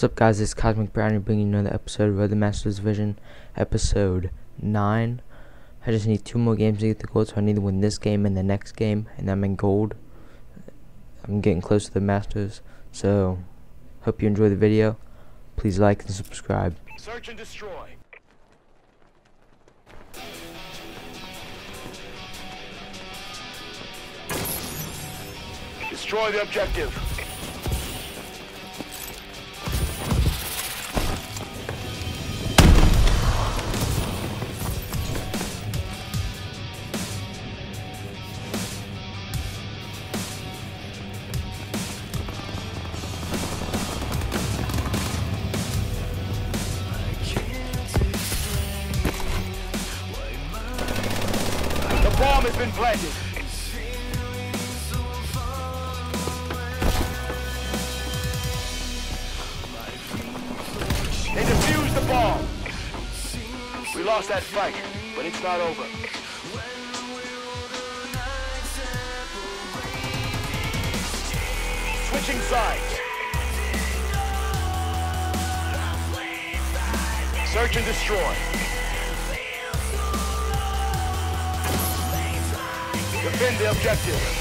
What's up, guys? It's CoZmic Brownie bringing you another episode of Road to Masters Division, episode 9. I just need 2 more games to get the gold, so I need to win this game and the next game, and I'm in gold. I'm getting close to the Masters, so hope you enjoy the video. Please like and subscribe. Search and destroy. Destroy the objective. Bomb has been planted. They defused the bomb. We lost that fight, but it's not over. Switching sides. Search and destroy. Defend the objective.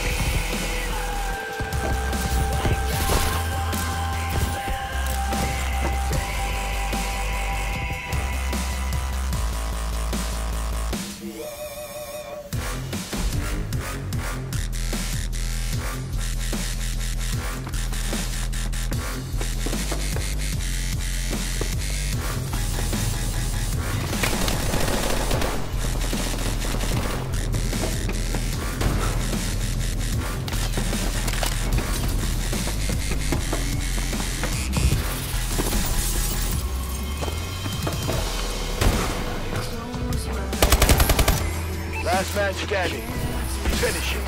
Last man standing. Finish it.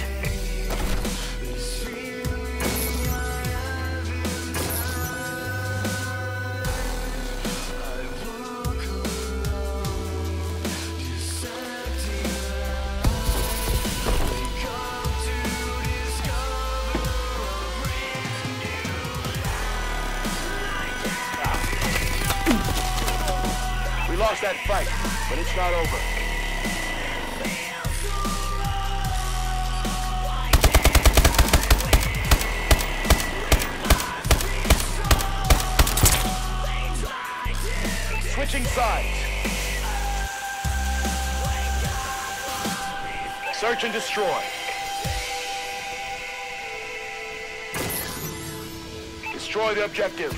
We lost that fight, but it's not over. Switching sides. Search and destroy. Destroy the objective.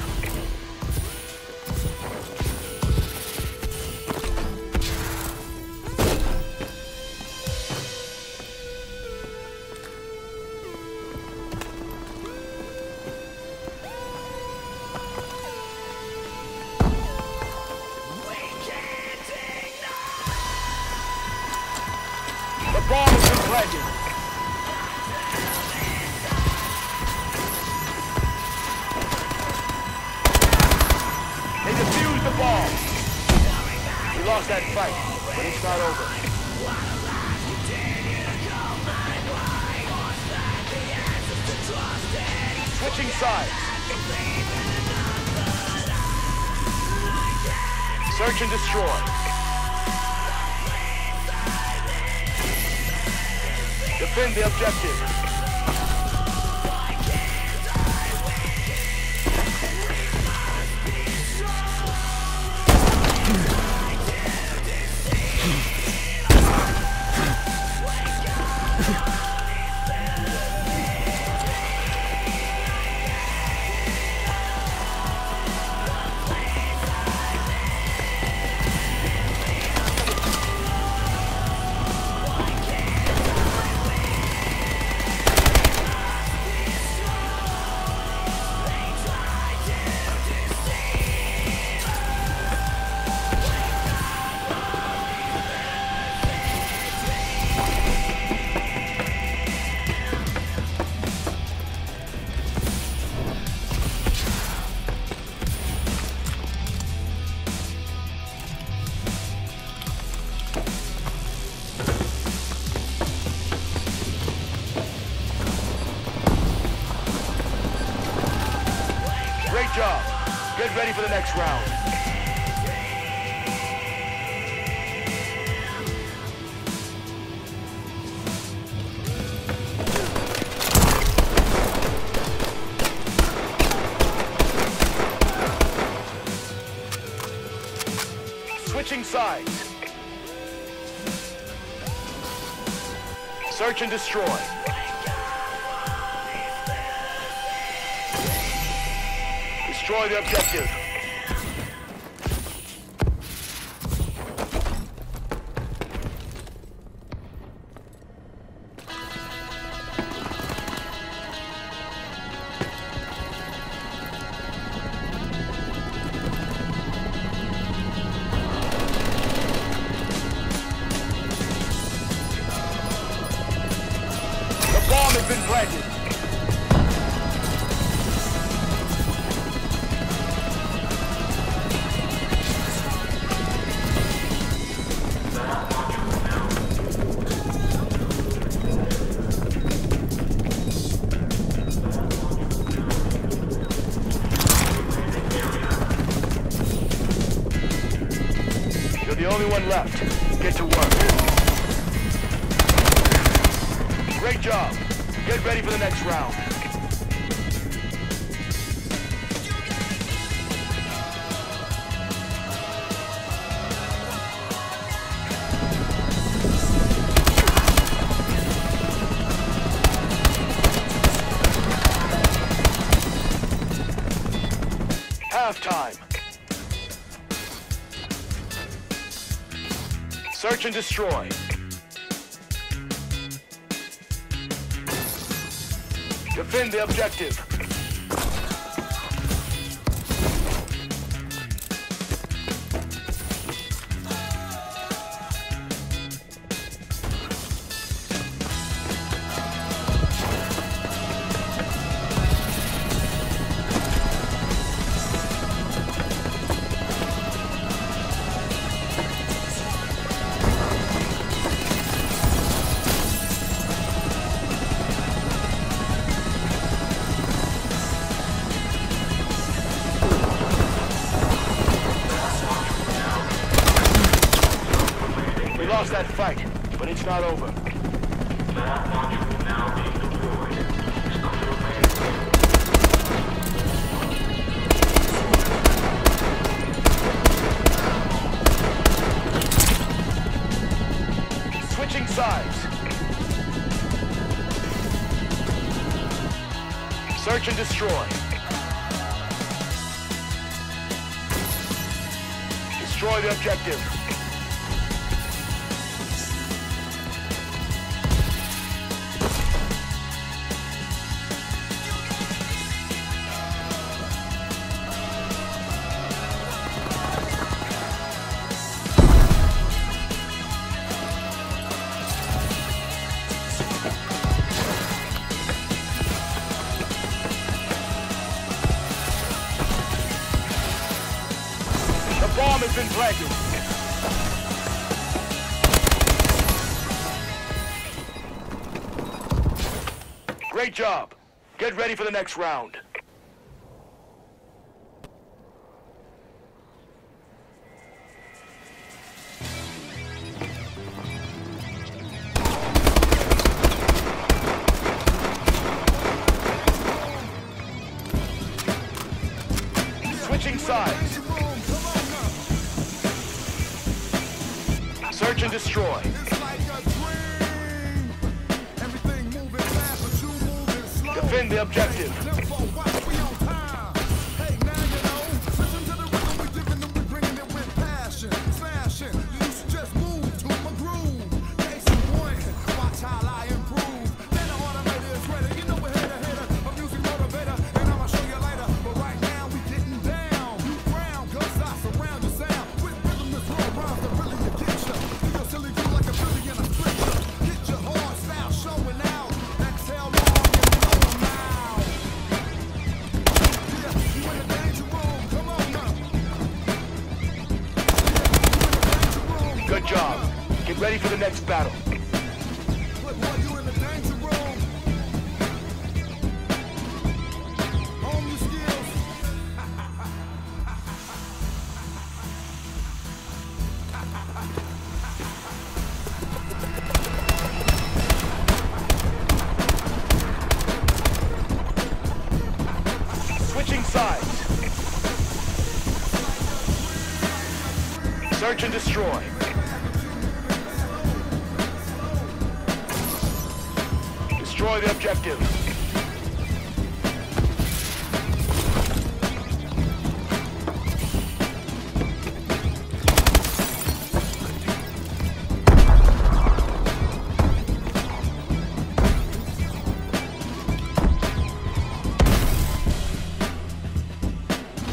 Bomb has been planted. They defused the bomb. We lost that fight, but it's not over. Switching sides. Search and destroy. Defend the objective. Get ready for the next round. Switching sides. Search and destroy. Destroy the objective. Left. Get to work. Great job. Get ready for the next round. Halftime. Search and destroy. Defend the objective. That fight, but it's not over. That module now being deployed. Switching sides. Search and destroy. Destroy the objective. Has been planted. Great job. Get ready for the next round. Switching sides. Search and destroy. It's like a dream. Everything moving fast, but you moving slow. Defend the objective. Hey, now you know. Listen to the rhythm we're giving them, we're bringing it with passion. Fashion. You should just move to my groove. Case in point, watch how I improve. Then the automator is ready. You know we're header, a music motivator, and I'ma show you later. But right now we getting down. You frown, cause I surround your sound with rhythm that's roll around the rhythm. Good job. Get ready for the next battle. Look, boy, you in the danger room. Own your skills. Search and destroy. Destroy the objective.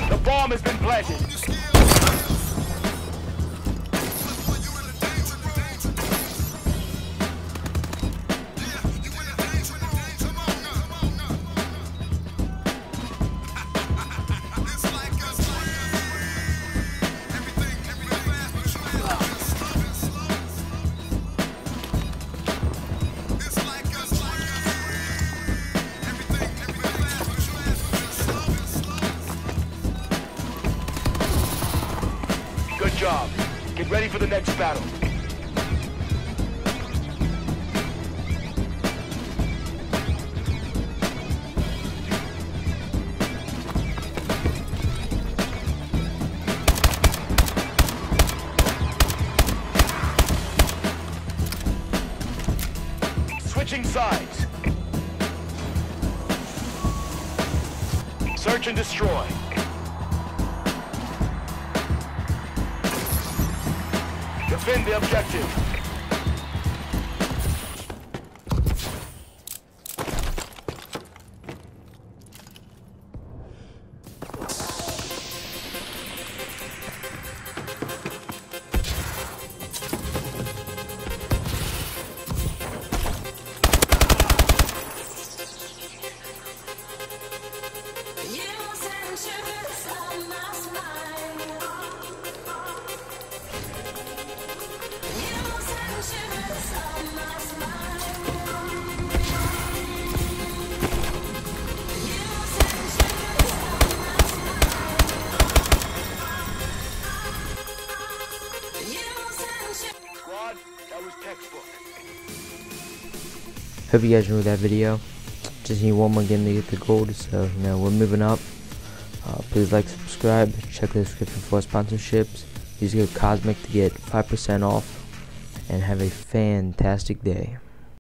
The bomb has been planted. Job. Get ready for the next battle. Switching sides. Search and destroy. Defend the objective. Hope you guys enjoyed that video. Just need one more game to get the gold, so you know we're moving up. Please like, subscribe, check the description for sponsorships. Use code CoZmic to get 5% off, and have a fantastic day.